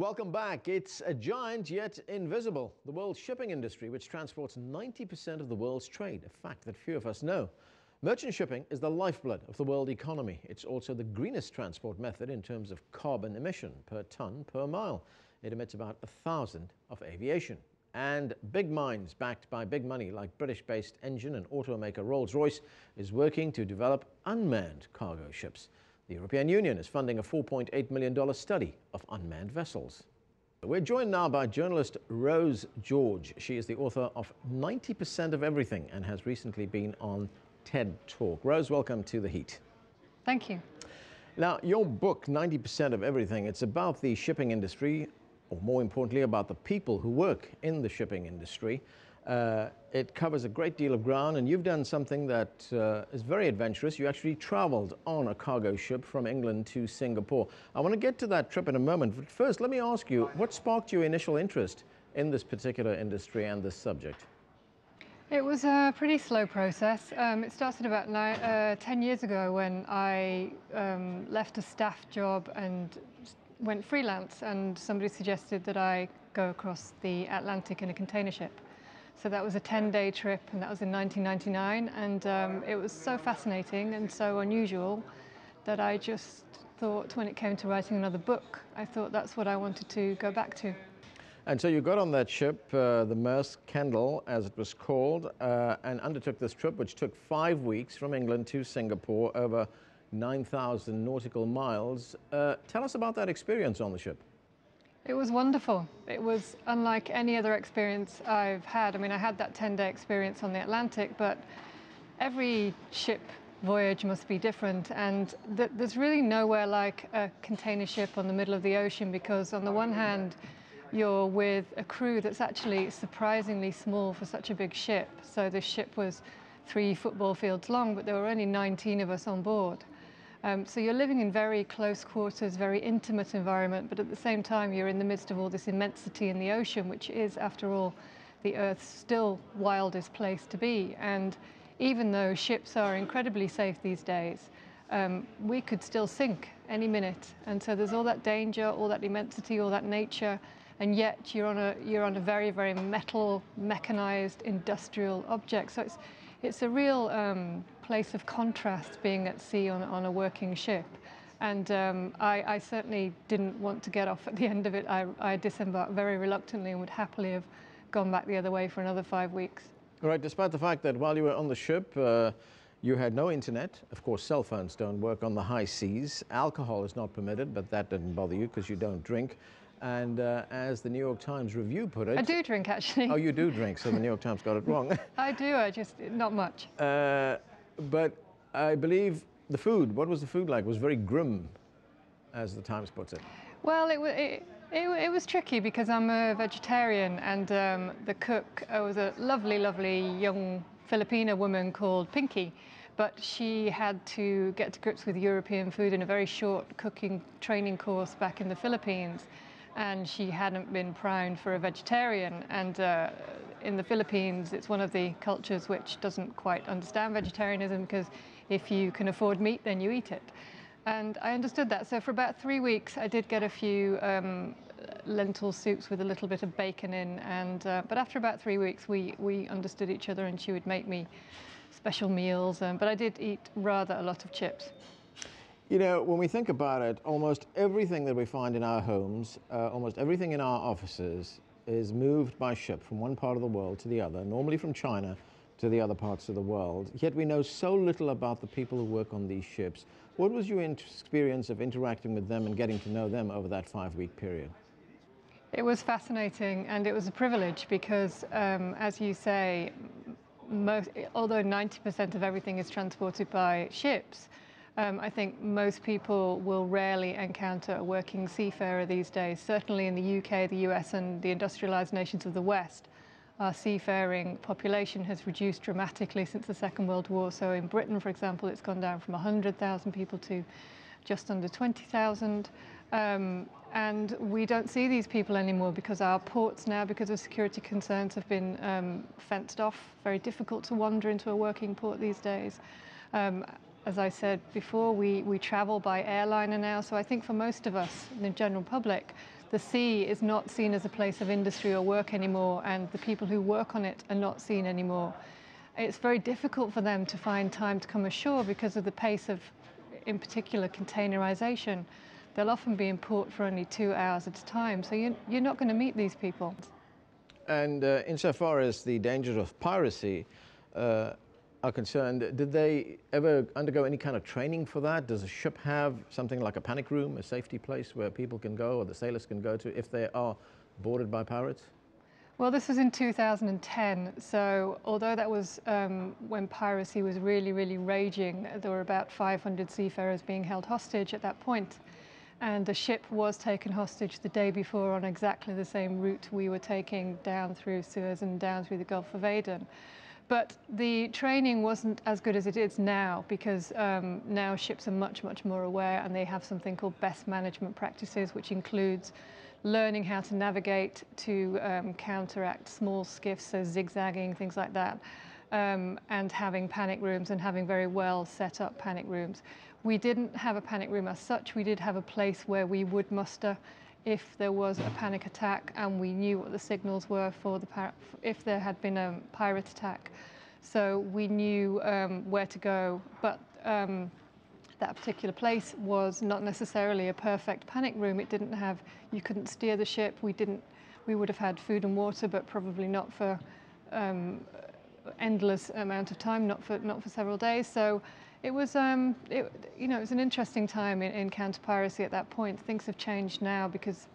Welcome back. It's a giant yet invisible, the world's shipping industry, which transports 90% of the world's trade, a fact that few of us know. Merchant shipping is the lifeblood of the world economy. It's also the greenest transport method in terms of carbon emission per ton per mile. It emits about 1,000 of aviation. And big minds backed by big money like British-based engine and automaker Rolls-Royce is working to develop unmanned cargo ships. The European Union is funding a $4.8 million study of unmanned vessels. We're joined now by journalist Rose George. She is the author of 90% of Everything and has recently been on TED Talk. Rose, welcome to The Heat. Thank you. Now, your book, 90% of Everything, it's about the shipping industry, or more importantly, about the people who work in the shipping industry. It covers a great deal of ground, and you've done something that is very adventurous. You actually traveled on a cargo ship from England to Singapore. I want to get to that trip in a moment, but first, let me ask you, what sparked your initial interest in this particular industry and this subject? It was a pretty slow process. It started about 10 years ago when I left a staff job and went freelance, and somebody suggested that I go across the Atlantic in a container ship. So that was a 10-day trip, and that was in 1999, and it was so fascinating and so unusual that I just thought, when it came to writing another book, I thought that's what I wanted to go back to. And so you got on that ship, the Maersk Kendal, as it was called, and undertook this trip, which took 5 weeks from England to Singapore, over 9,000 nautical miles. Tell us about that experience on the ship. It was wonderful. It was unlike any other experience I've had. I mean, I had that 10-day experience on the Atlantic, but every ship voyage must be different, and there's really nowhere like a container ship on the middle of the ocean, because on the one hand, you're with a crew that's actually surprisingly small for such a big ship. So this ship was 3 football fields long, but there were only 19 of us on board. So you're living in very close quarters, very intimate environment, but at the same time, you're in the midst of all this immensity in the ocean, which is, after all, the Earth's still wildest place to be. And even though ships are incredibly safe these days, we could still sink any minute. And so there's all that danger, all that immensity, all that nature, and yet you're on a very, very metal, mechanized, industrial object. So it's a real place of contrast, being at sea on a working ship. And I certainly didn't want to get off at the end of it. I disembarked very reluctantly and would happily have gone back the other way for another 5 weeks. All right, despite the fact that while you were on the ship, you had no internet. Of course, cell phones don't work on the high seas. Alcohol is not permitted, but that didn't bother you because you don't drink. And as the New York Times review put it... I do drink, actually. Oh, you do drink, so the New York Times got it wrong. I do, I just... not much. But I believe the food, what was the food like? It was very grim, as the Times puts it. Well, it was tricky because I'm a vegetarian, and the cook was a lovely, lovely young Filipina woman called Pinky, but she had to get to grips with European food in a very short cooking training course back in the Philippines. And she hadn't been primed for a vegetarian. And in the Philippines, it's one of the cultures which doesn't quite understand vegetarianism, because if you can afford meat, then you eat it. And I understood that. So for about 3 weeks, I did get a few lentil soups with a little bit of bacon in. And but after about 3 weeks, we understood each other, and she would make me special meals. But I did eat rather a lot of chips. You know, when we think about it, almost everything that we find in our homes, almost everything in our offices is moved by ship from one part of the world to the other, normally from China to the other parts of the world. Yet we know so little about the people who work on these ships. What was your experience of interacting with them and getting to know them over that 5-week period? It was fascinating, and it was a privilege because, as you say, although 90% of everything is transported by ships, I think most people will rarely encounter a working seafarer these days. Certainly in the UK, the US, and the industrialized nations of the West, our seafaring population has reduced dramatically since the Second World War. So in Britain, for example, it's gone down from 100,000 people to just under 20,000. And we don't see these people anymore because our ports now, because of security concerns, have been fenced off. Very difficult to wander into a working port these days. As I said before, we travel by airliner now, so I think for most of us, the general public, the sea is not seen as a place of industry or work anymore, and the people who work on it are not seen anymore. It's very difficult for them to find time to come ashore because of the pace of, in particular, containerization. They'll often be in port for only 2 hours at a time, so you're not going to meet these people. And insofar as the dangers of piracy are concerned, did they ever undergo any kind of training for that? Does a ship have something like a panic room, a safety place where people can go or the sailors can go to if they are boarded by pirates? Well, this was in 2010, so although that was when piracy was really, really raging, there were about 500 seafarers being held hostage at that point. And a ship was taken hostage the day before on exactly the same route we were taking down through Suez and down through the Gulf of Aden. But the training wasn't as good as it is now, because now ships are much, much more aware, and they have something called best management practices, which includes learning how to navigate to counteract small skiffs, so zigzagging, things like that, and having panic rooms and having very well set up panic rooms. We didn't have a panic room as such. We did have a place where we would muster if there was a panic attack, and we knew what the signals were for the if there had been a pirate attack. So we knew where to go, but that particular place was not necessarily a perfect panic room. It didn't have, you couldn't steer the ship. We would have had food and water, but probably not for endless amount of time, not for several days. So it was, you know, it was an interesting time in counter-piracy at that point. Things have changed now because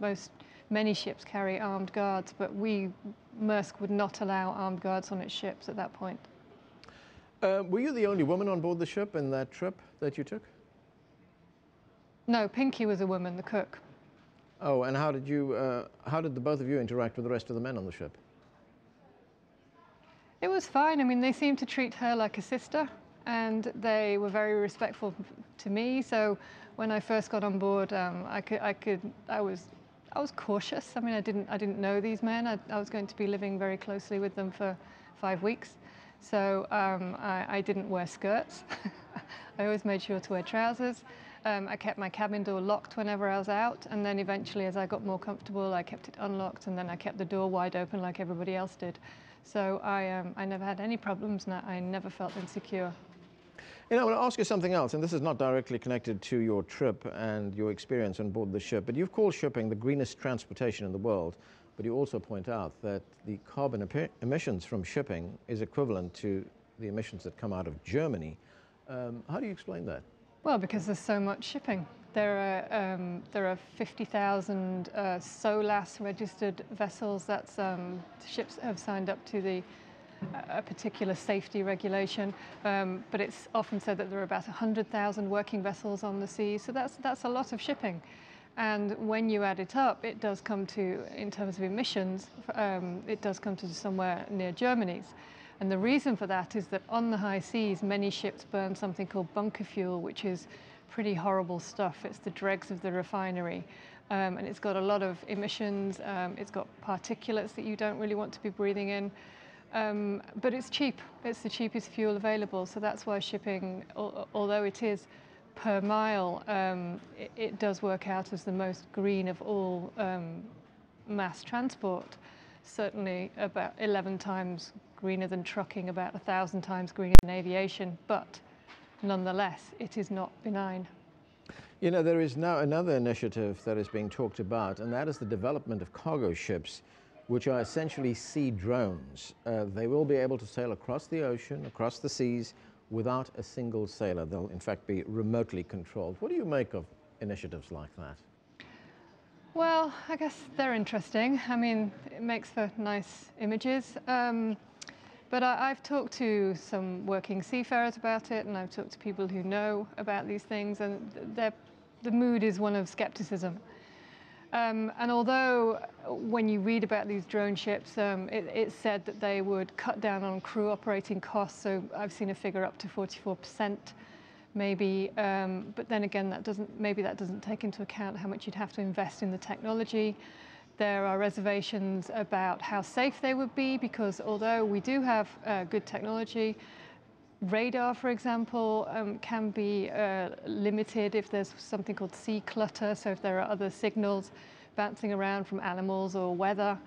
many ships carry armed guards, but Maersk would not allow armed guards on its ships at that point. Were you the only woman on board the ship in that trip that you took? No, Pinky was a woman, the cook. Oh, and how did you, how did the both of you interact with the rest of the men on the ship? It was fine. I mean, they seemed to treat her like a sister, and they were very respectful to me. So when I first got on board, I was cautious. I mean, I didn't know these men. I was going to be living very closely with them for 5 weeks. So I didn't wear skirts. I always made sure to wear trousers. I kept my cabin door locked whenever I was out, and then eventually as I got more comfortable, I kept it unlocked, and then I kept the door wide open like everybody else did. So I never had any problems, and I never felt insecure. You know, I want to ask you something else, and this is not directly connected to your trip and your experience on board the ship, but you've called shipping the greenest transportation in the world. But you also point out that the carbon emissions from shipping is equivalent to the emissions that come out of Germany. How do you explain that? Well, because there's so much shipping. There are 50,000 SOLAS registered vessels. That's ships have signed up to a particular safety regulation, but it's often said that there are about 100,000 working vessels on the sea. So that's a lot of shipping. And when you add it up, it does come to, in terms of emissions, it does come to somewhere near Germany's. And the reason for that is that on the high seas, many ships burn something called bunker fuel, which is pretty horrible stuff. It's the dregs of the refinery. And it's got a lot of emissions. It's got particulates that you don't really want to be breathing in. But it's cheap. It's the cheapest fuel available. So that's why shipping, although it is per mile, it does work out as the most green of all mass transport. Certainly about 11 times greener than trucking, about 1,000 times greener than aviation, but nonetheless, it is not benign. You know, there is now another initiative that is being talked about, and that is the development of cargo ships, which are essentially sea drones. They will be able to sail across the ocean, across the seas, without a single sailor. They'll in fact be remotely controlled. What do you make of initiatives like that? Well, I guess they're interesting. I mean, it makes for nice images. But I've talked to some working seafarers about it, and I've talked to people who know about these things, and the mood is one of skepticism. And although when you read about these drone ships, it's said that they would cut down on crew operating costs. So I've seen a figure up to 44%, maybe. But then again, maybe that doesn't take into account how much you'd have to invest in the technology. There are reservations about how safe they would be, because although we do have good technology, radar, for example, can be limited if there's something called sea clutter. So if there are other signals, bouncing around from animals or weather,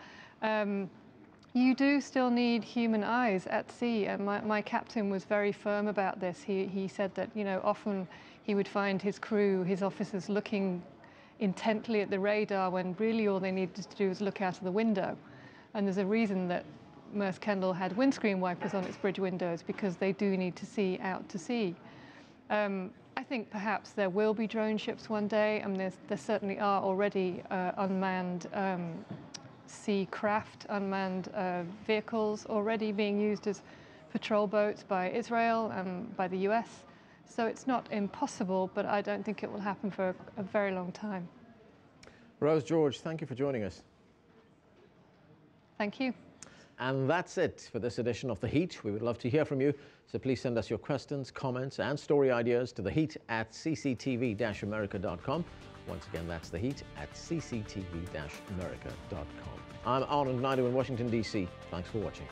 you do still need human eyes at sea. And my captain was very firm about this. He said that, you know, often he would find his crew, his officers, looking intently at the radar when really all they needed to do was look out of the window. And there's a reason that Maersk Kendal had windscreen wipers on its bridge windows, because they do need to see out to sea. I think perhaps there will be drone ships one day, and there certainly are already unmanned sea craft, unmanned vehicles already being used as patrol boats by Israel and by the US. So it's not impossible, but I don't think it will happen for a very long time. Rose George, thank you for joining us. Thank you. And that's it for this edition of The Heat. We would love to hear from you, so please send us your questions, comments, and story ideas to theheat@cctv-america.com. Once again, that's theheat@cctv-america.com. I'm Anand Naidoo in Washington, D.C. Thanks for watching.